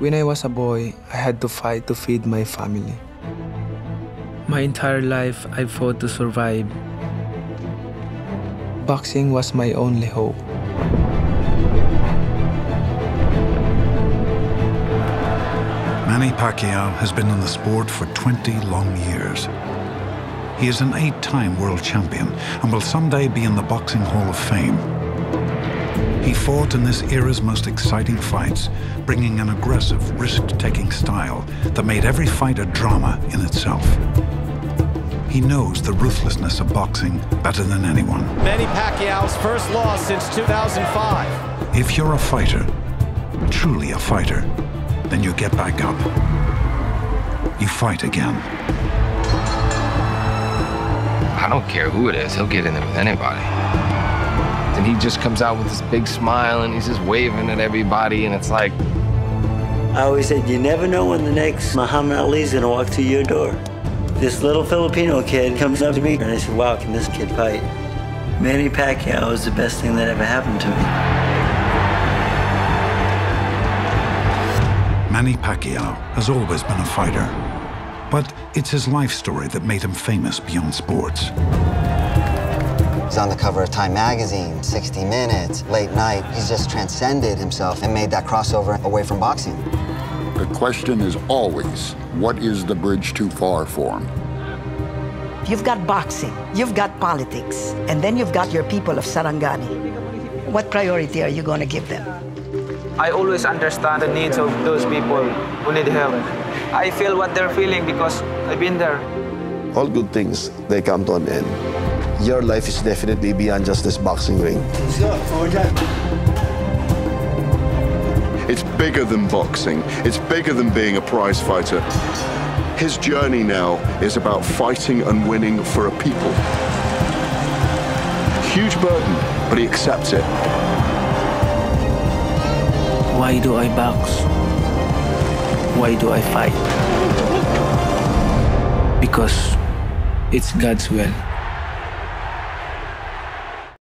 When I was a boy, I had to fight to feed my family. My entire life, I fought to survive. Boxing was my only hope. Manny Pacquiao has been in the sport for 20 long years. He is an 8-time world champion and will someday be in the Boxing Hall of Fame. He fought in this era's most exciting fights, bringing an aggressive, risk-taking style that made every fight a drama in itself. He knows the ruthlessness of boxing better than anyone. Manny Pacquiao's first loss since 2005. If you're a fighter, truly a fighter, then you get back up. You fight again. I don't care who it is, he'll get in there with anybody. And he just comes out with this big smile and he's just waving at everybody, and it's like... I always said, you never know when the next Muhammad Ali's gonna walk through your door. This little Filipino kid comes up to me and I said, wow, can this kid fight? Manny Pacquiao is the best thing that ever happened to me. Manny Pacquiao has always been a fighter. But it's his life story that made him famous beyond sports. He's on the cover of Time magazine, 60 Minutes, late night. He's just transcended himself and made that crossover away from boxing. The question is always, what is the bridge too far for him? You've got boxing, you've got politics, and then you've got your people of Sarangani. What priority are you going to give them? I always understand the needs of those people who need help. I feel what they're feeling because I've been there. All good things, they come to an end. Your life is definitely beyond just this boxing ring. It's bigger than boxing. It's bigger than being a prize fighter. His journey now is about fighting and winning for a people. Huge burden, but he accepts it. Why do I box? Why do I fight? Because it's God's will.